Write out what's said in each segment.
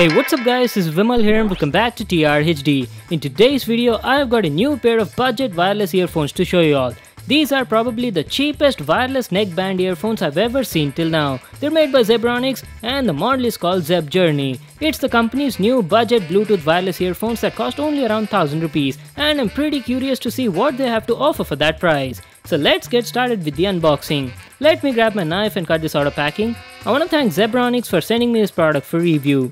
Hey, what's up guys, this is Vimal here and welcome back to TechReviewHD. In today's video, I've got a new pair of budget wireless earphones to show you all. These are probably the cheapest wireless neckband earphones I've ever seen till now. They're made by Zebronics and the model is called Zeb Journey. It's the company's new budget Bluetooth wireless earphones that cost only around 1000 rupees and I'm pretty curious to see what they have to offer for that price. So let's get started with the unboxing. Let me grab my knife and cut this out of packing. I want to thank Zebronics for sending me this product for review.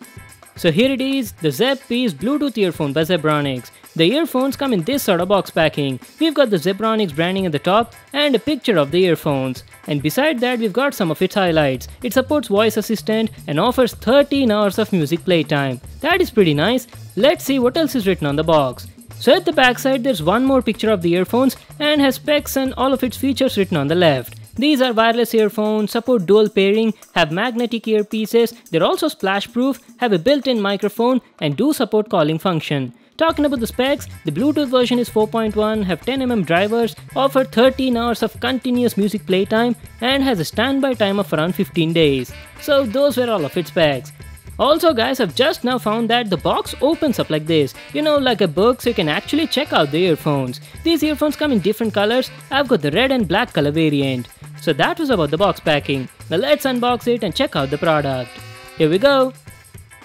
So here it is, the Zeb Peace Bluetooth earphone by Zebronics. The earphones come in this sort of box packing. We've got the Zebronics branding at the top and a picture of the earphones. And beside that we've got some of its highlights. It supports voice assistant and offers 13 hours of music playtime. That is pretty nice. Let's see what else is written on the box. So at the back side there's one more picture of the earphones and has specs and all of its features written on the left. These are wireless earphones, support dual pairing, have magnetic earpieces, they're also splash proof, have a built-in microphone and do support calling function. Talking about the specs, the Bluetooth version is 4.1, have 10mm drivers, offer 13 hours of continuous music playtime and has a standby time of around 15 days. So those were all of its specs. Also guys, I've just now found that the box opens up like this, you know, like a book, so you can actually check out the earphones. These earphones come in different colors. I've got the red and black color variant. So that was about the box packing. Now let's unbox it and check out the product. Here we go.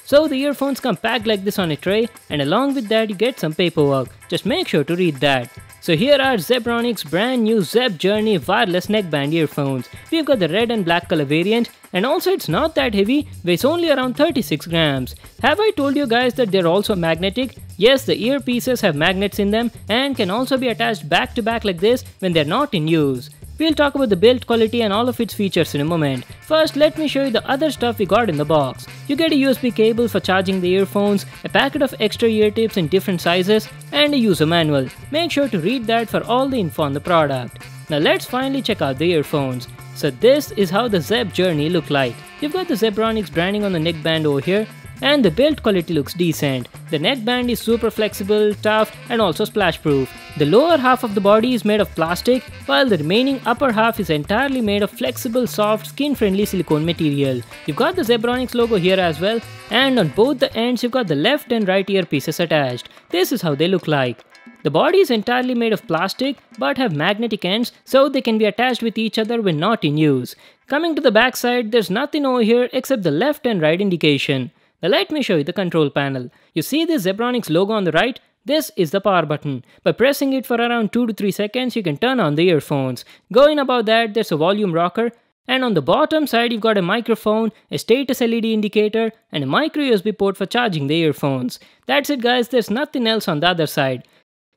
So the earphones come packed like this on a tray and along with that you get some paperwork. Just make sure to read that. So here are Zebronics brand new Zeb Journey wireless neckband earphones. We've got the red and black color variant and also it's not that heavy, weighs only around 36 grams. Have I told you guys that they're also magnetic? Yes, the earpieces have magnets in them and can also be attached back to back like this when they're not in use. We'll talk about the build quality and all of its features in a moment. First, let me show you the other stuff we got in the box. You get a USB cable for charging the earphones, a packet of extra ear tips in different sizes, and a user manual. Make sure to read that for all the info on the product. Now let's finally check out the earphones. So this is how the Zeb Journey look like. You've got the Zebronics branding on the neckband over here, and the build quality looks decent. The neckband is super flexible, tough, and also splash proof. The lower half of the body is made of plastic, while the remaining upper half is entirely made of flexible, soft, skin-friendly silicone material. You've got the Zebronics logo here as well, and on both the ends you've got the left and right earpieces attached. This is how they look like. The body is entirely made of plastic, but have magnetic ends, so they can be attached with each other when not in use. Coming to the back side, there's nothing over here except the left and right indication. Now let me show you the control panel. You see the Zebronics logo on the right? This is the power button. By pressing it for around 2 to 3 seconds, you can turn on the earphones. Going above that, there's a volume rocker. And on the bottom side, you've got a microphone, a status LED indicator, and a micro USB port for charging the earphones. That's it guys, there's nothing else on the other side.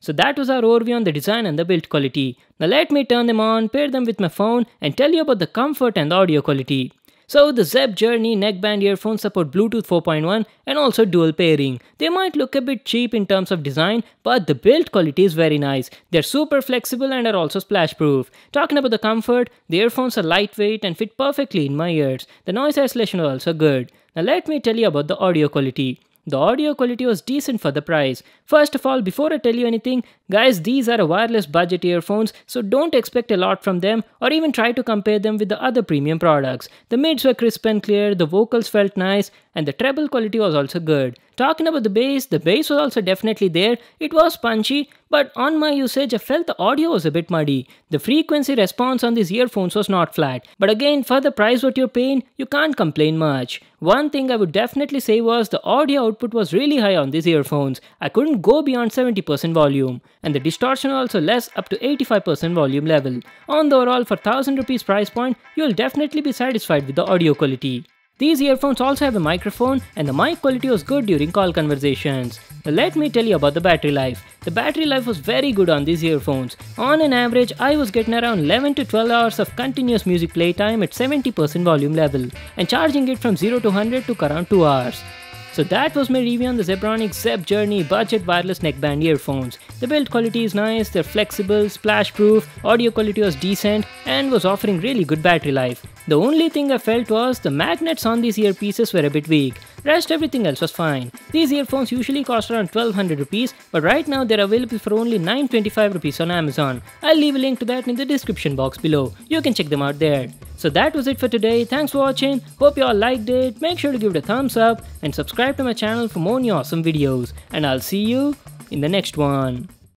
So that was our overview on the design and the build quality. Now let me turn them on, pair them with my phone, and tell you about the comfort and the audio quality. So the Zeb Journey neckband earphones support Bluetooth 4.1 and also dual pairing. They might look a bit cheap in terms of design, but the build quality is very nice. They're super flexible and are also splash proof. Talking about the comfort, the earphones are lightweight and fit perfectly in my ears. The noise isolation was also good. Now let me tell you about the audio quality. The audio quality was decent for the price. First of all, before I tell you anything, guys, these are wireless budget earphones, so don't expect a lot from them or even try to compare them with the other premium products. The mids were crisp and clear, the vocals felt nice, and the treble quality was also good. Talking about the bass was also definitely there. It was punchy, but on my usage I felt the audio was a bit muddy. The frequency response on these earphones was not flat. But again, for the price what you're paying, you can't complain much. One thing I would definitely say was the audio output was really high on these earphones. I couldn't go beyond 70% volume. And the distortion also less, up to 85% volume level. On the overall, for 1000 rupees price point, you'll definitely be satisfied with the audio quality. These earphones also have a microphone and the mic quality was good during call conversations. Now let me tell you about the battery life. The battery life was very good on these earphones. On an average, I was getting around 11 to 12 hours of continuous music playtime at 70% volume level and charging it from 0 to 100 took around 2 hours. So that was my review on the Zebronics Zeb Journey budget wireless neckband earphones. The build quality is nice, they're flexible, splash proof, audio quality was decent and was offering really good battery life. The only thing I felt was the magnets on these earpieces were a bit weak. Rest everything else was fine. These earphones usually cost around 1200 rupees but right now they're available for only 925 rupees on Amazon. I'll leave a link to that in the description box below. You can check them out there. So that was it for today. Thanks for watching. Hope you all liked it. Make sure to give it a thumbs up and subscribe to my channel for more new awesome videos. And I'll see you in the next one.